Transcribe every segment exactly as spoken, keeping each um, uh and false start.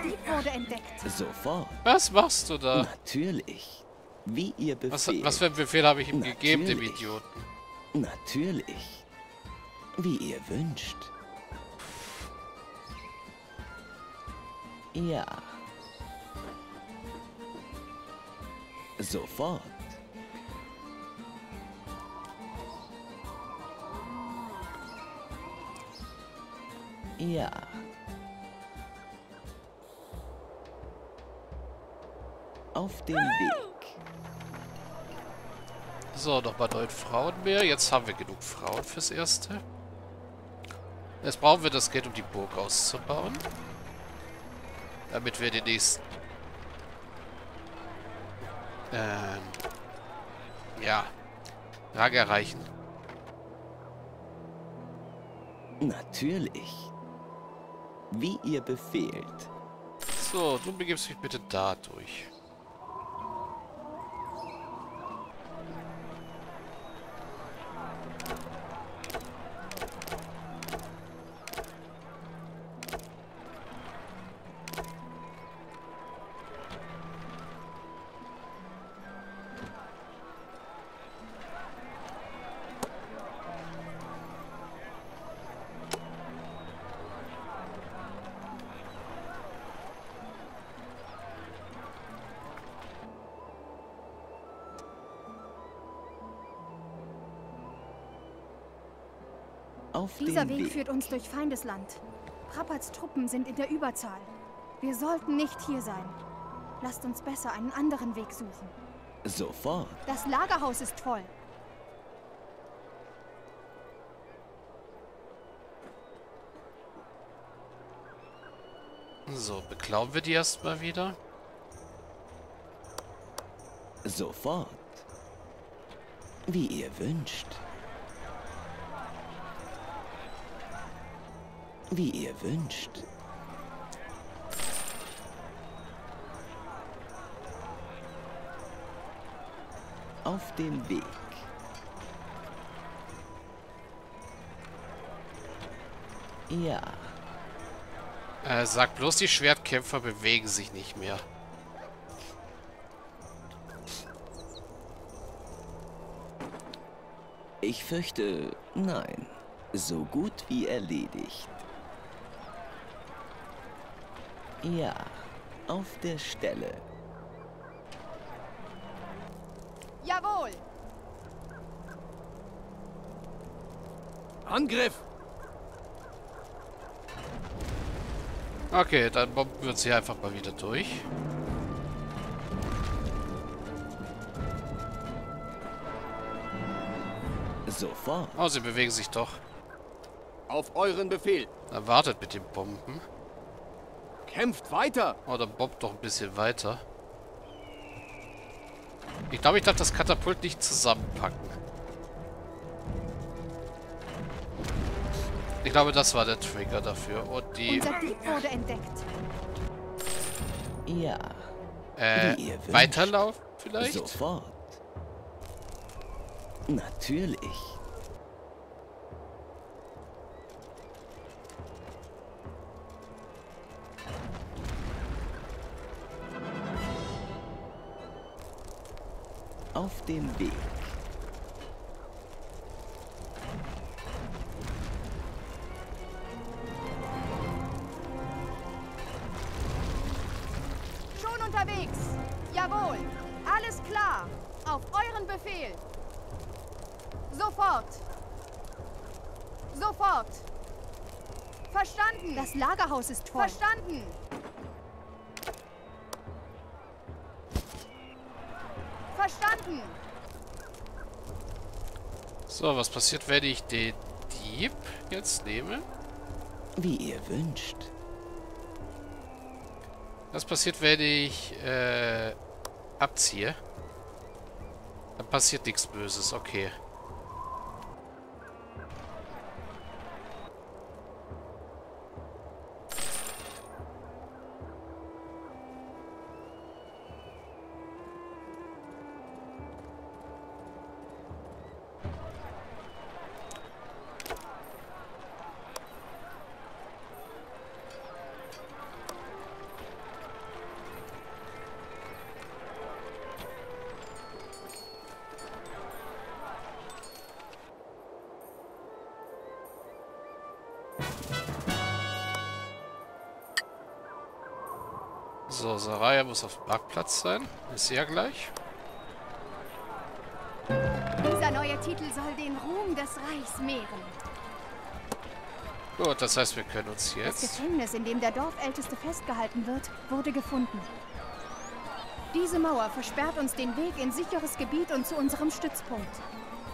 Bandit wurde entdeckt. Sofort. Was machst du da? Natürlich. Wie ihr Befehl. Was, was für einen Befehl habe ich ihm Natürlich. gegeben, dem Idioten? Natürlich. Wie ihr wünscht. Ja. Sofort. Ja. Auf dem Weg. So, nochmal neun Frauen mehr. Jetzt haben wir genug Frauen fürs Erste. Jetzt brauchen wir das Geld, um die Burg auszubauen. Damit wir den nächsten... Ähm... Ja. Rang erreichen. Natürlich. Wie ihr befehlt. So, du begibst mich bitte dadurch. Dieser Weg, Weg führt uns durch Feindesland. Prappats Truppen sind in der Überzahl. Wir sollten nicht hier sein. Lasst uns besser einen anderen Weg suchen. Sofort. Das Lagerhaus ist voll. So, beklauen wir die erstmal wieder. Sofort. Wie ihr wünscht. Wie ihr wünscht. Auf dem Weg. Ja. Äh, sag bloß, die Schwertkämpfer bewegen sich nicht mehr. Ich fürchte, nein. So gut wie erledigt. Ja, auf der Stelle. Jawohl! Angriff! Okay, dann bomben wir uns hier einfach mal wieder durch. Sofort. Oh, sie bewegen sich doch. Auf euren Befehl. Dann wartet mit den Bomben. Kämpft weiter! Oh, dann bombt doch ein bisschen weiter. Ich glaube, ich darf das Katapult nicht zusammenpacken. Ich glaube, das war der Trigger dafür. Und die... Unser Dieb wurde entdeckt. Ja. Äh, Weiterlauf vielleicht? Sofort. Natürlich. Auf dem Weg. Schon unterwegs. Jawohl. Alles klar. Auf euren Befehl. Sofort. Sofort. Verstanden. Das Lagerhaus ist voll. Verstanden. Verstanden. So, was passiert, wenn ich den Dieb jetzt nehme? Wie ihr wünscht. Was passiert, wenn ich äh, abziehe? Dann passiert nichts Böses, okay. So, Saraya muss auf dem Parkplatz sein. Ist ja gleich. Dieser neue Titel soll den Ruhm des Reichs mehren. Gut, das heißt, wir können uns jetzt... Das Gefängnis, in dem der Dorfälteste festgehalten wird, wurde gefunden. Diese Mauer versperrt uns den Weg in sicheres Gebiet und zu unserem Stützpunkt.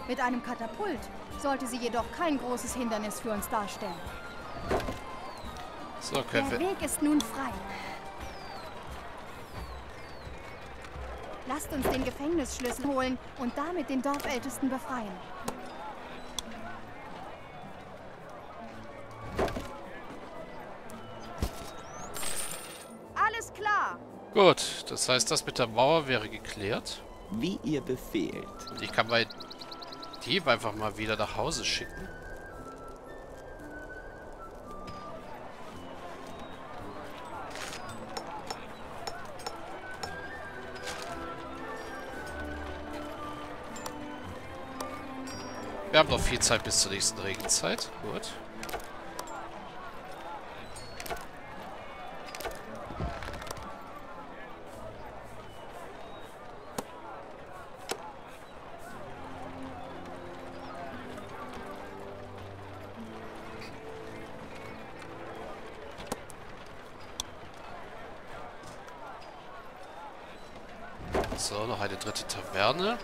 Mit einem Katapult sollte sie jedoch kein großes Hindernis für uns darstellen. So können wir... Der Weg ist nun frei. Lasst uns den Gefängnisschlüssel holen und damit den Dorfältesten befreien. Alles klar! Gut, das heißt, das mit der Mauer wäre geklärt. Wie ihr befehlt. Ich kann bei Dieb einfach mal wieder nach Hause schicken. Wir haben noch viel Zeit bis zur nächsten Regenzeit. Gut. So, noch eine dritte Taverne.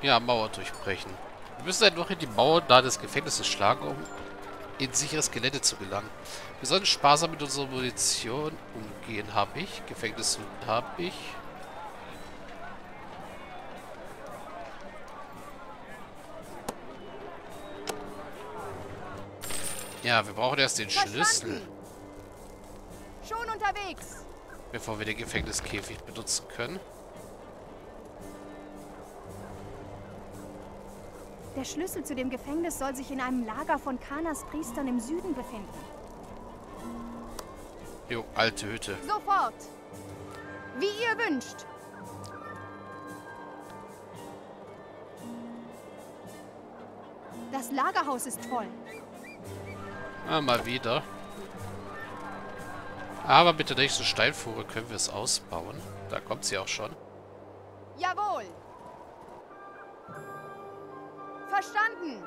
Ja, Mauer durchbrechen. Wir müssen halt noch in die Mauer nahe des Gefängnisses schlagen, um in sicheres Gelände zu gelangen. Wir sollten sparsam mit unserer Munition umgehen, habe ich. Gefängnis habe ich. Ja, wir brauchen erst den Schlüssel. Schon unterwegs. Bevor wir den Gefängniskäfig benutzen können. Der Schlüssel zu dem Gefängnis soll sich in einem Lager von Kanas Priestern im Süden befinden. Jo, alte Hütte. Sofort! Wie ihr wünscht! Das Lagerhaus ist voll. Ah, mal wieder. Aber mit der nächsten Steinfuhre können wir es ausbauen. Da kommt sie auch schon. Jawohl! Verstanden!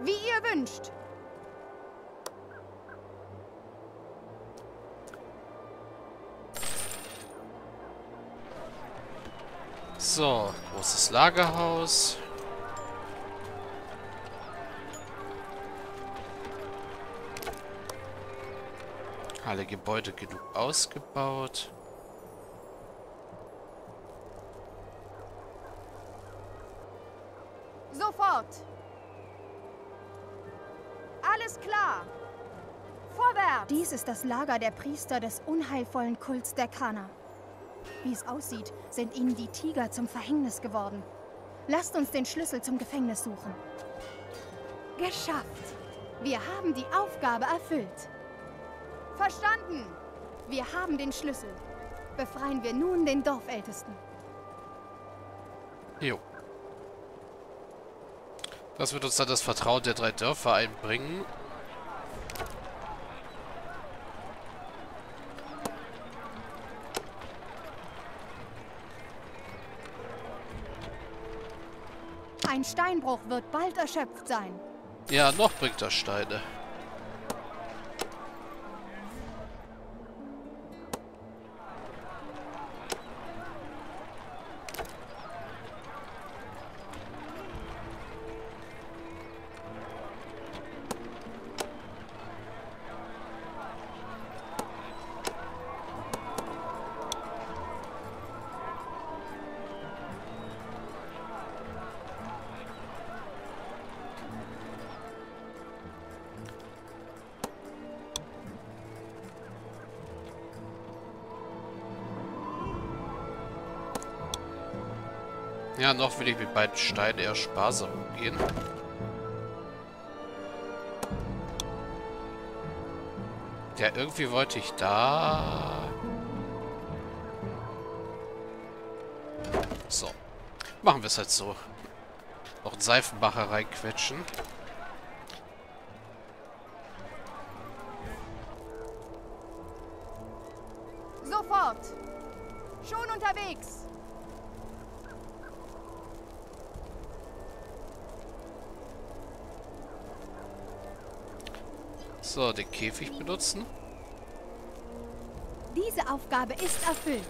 Wie ihr wünscht. So, großes Lagerhaus. Alle Gebäude genug ausgebaut. Sofort. Alles klar! Vorwärts! Dies ist das Lager der Priester des unheilvollen Kults der Kana. Wie es aussieht, sind ihnen die Tiger zum Verhängnis geworden. Lasst uns den Schlüssel zum Gefängnis suchen. Geschafft! Wir haben die Aufgabe erfüllt. Verstanden! Wir haben den Schlüssel. Befreien wir nun den Dorfältesten. Jo. Das wird uns dann das Vertrauen der drei Dörfer einbringen. Ein Steinbruch wird bald erschöpft sein. Ja, noch bringt er Steine. Ja, noch will ich mit beiden Steinen eher sparsam umgehen. Ja, irgendwie wollte ich da... So. Machen wir es halt so. Noch einen Seifenbacher reinquetschen. Sofort! Schon unterwegs! So, den Käfig benutzen. Diese Aufgabe ist erfüllt.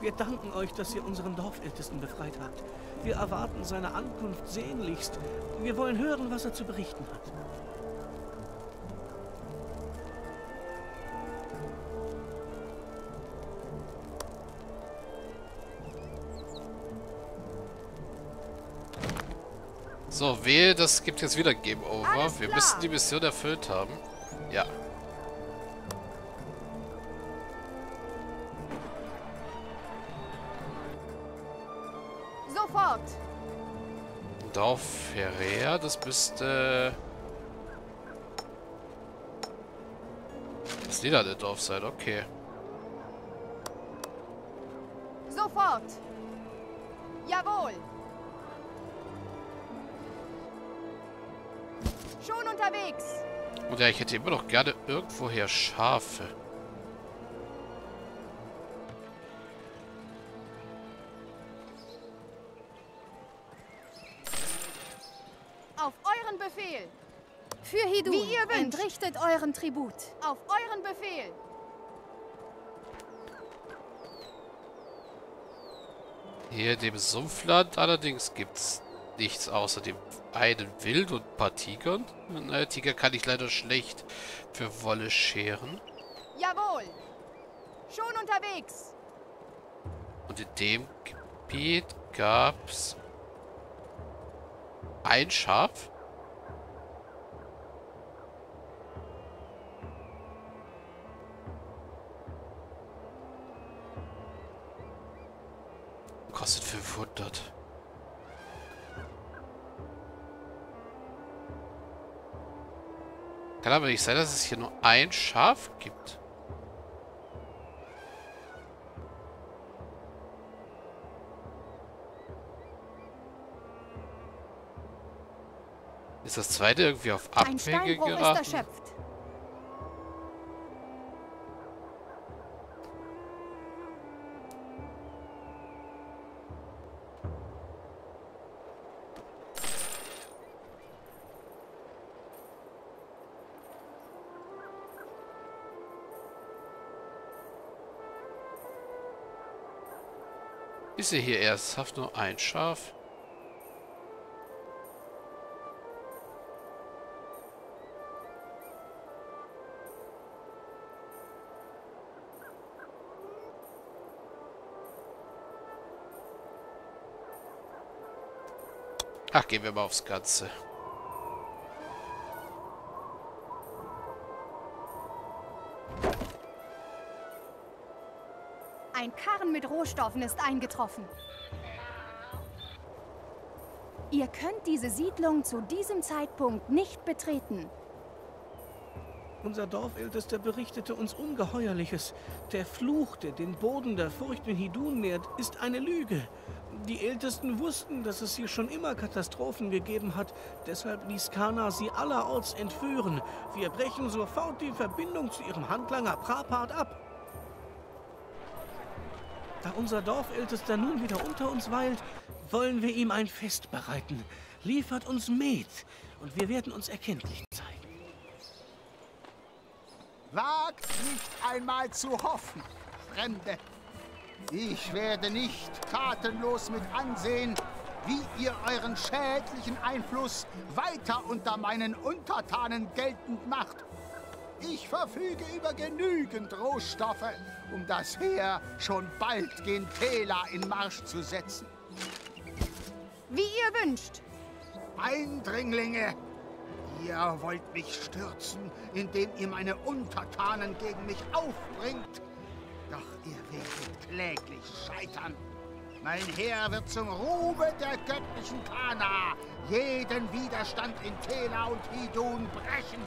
Wir danken euch, dass ihr unseren Dorfältesten befreit habt. Wir erwarten seine Ankunft sehnlichst. Wir wollen hören, was er zu berichten hat. So, wehe, das gibt jetzt wieder Game-Over. Wir müssen die Mission erfüllt haben. Ja. Sofort. Dorf Ferrea, das müsste... Das niedere Dorf sein, okay. Sofort. Jawohl. Schon unterwegs. Und ja, ich hätte immer noch gerne irgendwoher Schafe. Auf euren Befehl. Für Hidun. Wie ihr wünscht. Entrichtet euren Tribut. Auf euren Befehl. Hier in dem Sumpfland allerdings gibt's nichts außer dem einen Wild und ein paar Tigern. Naja, Tiger kann ich leider schlecht für Wolle scheren. Jawohl! Schon unterwegs! Und in dem Gebiet gab's ein Schaf. Kostet fünfhundert. Kann aber nicht sein, dass es hier nur ein Schaf gibt. Ist das zweite irgendwie auf Abwege geraten? Ist erschöpft. Ich sehe hier ernsthaft nur ein Schaf. Ach, gehen wir mal aufs Ganze. Ein Karren mit Rohstoffen ist eingetroffen. Ihr könnt diese Siedlung zu diesem Zeitpunkt nicht betreten. Unser Dorfältester berichtete uns Ungeheuerliches. Der Fluch, der den Boden der Furcht in Hidun nährt, ist eine Lüge. Die Ältesten wussten, dass es hier schon immer Katastrophen gegeben hat. Deshalb ließ Kana sie allerorts entführen. Wir brechen sofort die Verbindung zu ihrem Handlanger Prapart ab. Da unser Dorfältester nun wieder unter uns weilt, wollen wir ihm ein Fest bereiten. Liefert uns Met und wir werden uns erkenntlich zeigen. Wagt nicht einmal zu hoffen, Fremde. Ich werde nicht tatenlos mit ansehen, wie ihr euren schädlichen Einfluss weiter unter meinen Untertanen geltend macht. Ich verfüge über genügend Rohstoffe, um das Heer schon bald gegen Tela in Marsch zu setzen. Wie ihr wünscht. Eindringlinge, ihr wollt mich stürzen, indem ihr meine Untertanen gegen mich aufbringt. Doch ihr werdet kläglich scheitern. Mein Heer wird zum Ruhme der göttlichen Kana jeden Widerstand in Tela und Hidun brechen.